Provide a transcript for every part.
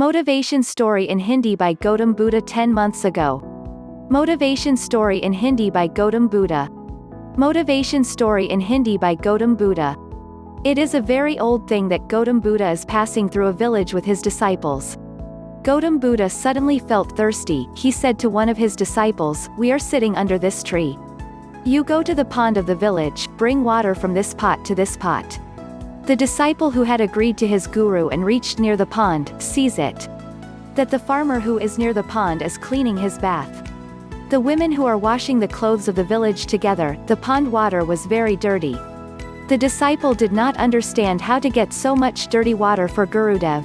Motivation Story in Hindi by Gautama Buddha 10 months ago. Motivation Story in Hindi by Gautama Buddha. Motivation Story in Hindi by Gautama Buddha. It is a very old thing that Gautama Buddha is passing through a village with his disciples. Gautama Buddha suddenly felt thirsty. He said to one of his disciples, "We are sitting under this tree. You go to the pond of the village, bring water from this pot to this pot." The disciple who had agreed to his guru and reached near the pond, sees it. That the farmer who is near the pond is cleaning his bath. The women who are washing the clothes of the village together, the pond water was very dirty. The disciple did not understand how to get so much dirty water for Gurudev.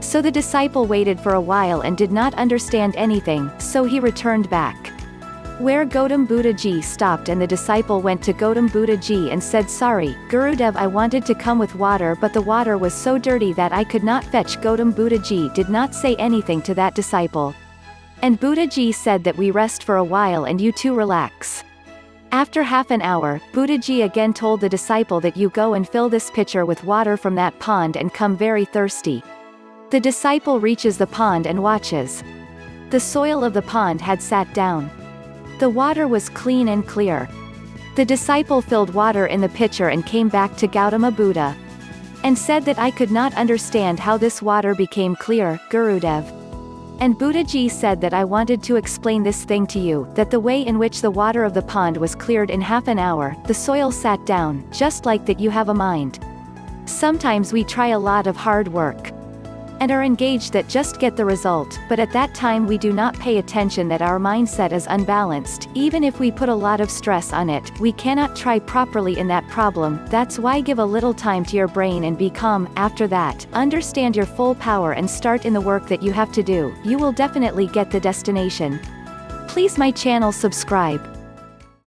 So the disciple waited for a while and did not understand anything, so he returned back. Where Gautama Buddha Ji stopped, and the disciple went to Gautama Buddha Ji and said, "Sorry, Gurudev, I wanted to come with water but the water was so dirty that I could not fetch." Gautama Buddha Ji did not say anything to that disciple. And Buddha Ji said that we rest for a while and you too relax. After half an hour, Buddha Ji again told the disciple that you go and fill this pitcher with water from that pond and come very thirsty. The disciple reaches the pond and watches. The soil of the pond had sat down. The water was clean and clear. The disciple filled water in the pitcher and came back to Gautama Buddha. And said that I could not understand how this water became clear, Gurudev. And Buddha Ji said that I wanted to explain this thing to you, that the way in which the water of the pond was cleared in half an hour, the soil sat down, just like that you have a mind. Sometimes we try a lot of hard work. And are engaged that just get the result, but at that time we do not pay attention that our mindset is unbalanced. Even if we put a lot of stress on it, we cannot try properly in that problem. That's why give a little time to your brain and be calm. After that, understand your full power and start in the work that you have to do. You will definitely get the destination. Please my channel subscribe.